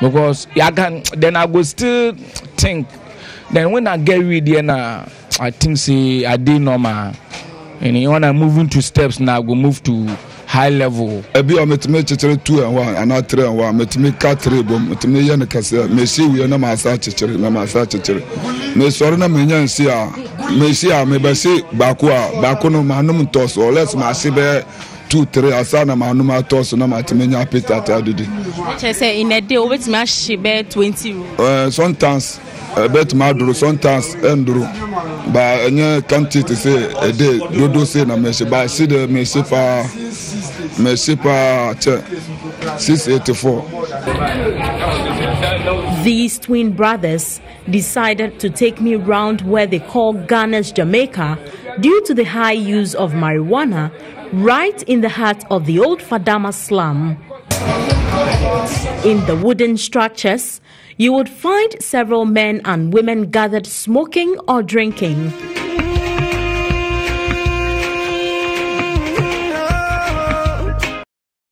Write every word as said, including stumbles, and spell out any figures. Because I can, then I go still think. Then when I get with you now, I think say I did normal. And when I move into steps now, I go move to high level. I be a metime two and one, and not three and one. Metime three, but metime yana kasa. Me see we na masa chichere, na masa chichere. Me sorry na me yana see ah, me see ah, me be see bakua, bakuno manu mtos. Or let's masi be two three asa na manu mtos na metime yana pita tadudi. I say in a day always masi be twenty. Uh, sometimes. I bet my drew sometimes and drew, but any country to say a day, do do say na me. But I see the me see for me see for six eighty four. These twin brothers decided to take me round where they call Ghana's Jamaica due to the high use of marijuana, right in the heart of the old Fadama slum. In the wooden structures, you would find several men and women gathered smoking or drinking.